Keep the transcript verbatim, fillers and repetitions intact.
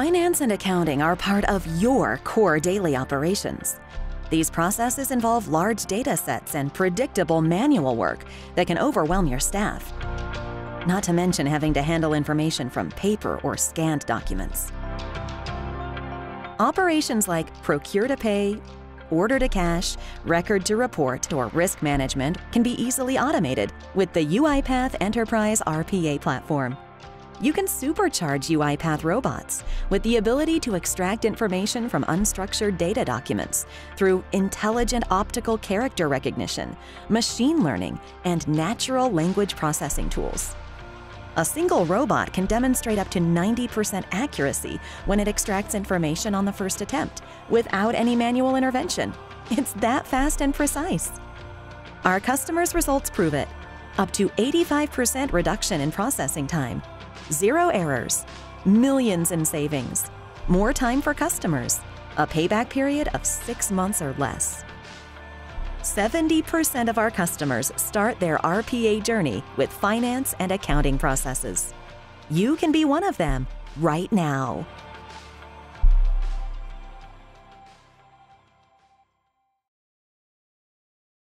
Finance and accounting are part of your core daily operations. These processes involve large data sets and predictable manual work that can overwhelm your staff, not to mention having to handle information from paper or scanned documents. Operations like procure to pay, order to cash, record to report, or risk management can be easily automated with the UiPath Enterprise R P A platform. You can supercharge UiPath robots with the ability to extract information from unstructured data documents through intelligent optical character recognition, machine learning, and natural language processing tools. A single robot can demonstrate up to ninety percent accuracy when it extracts information on the first attempt without any manual intervention. It's that fast and precise. Our customers' results prove it. Up to eighty-five percent reduction in processing time, zero errors, millions in savings, more time for customers, a payback period of six months or less. seventy percent of our customers start their R P A journey with finance and accounting processes. You can be one of them right now.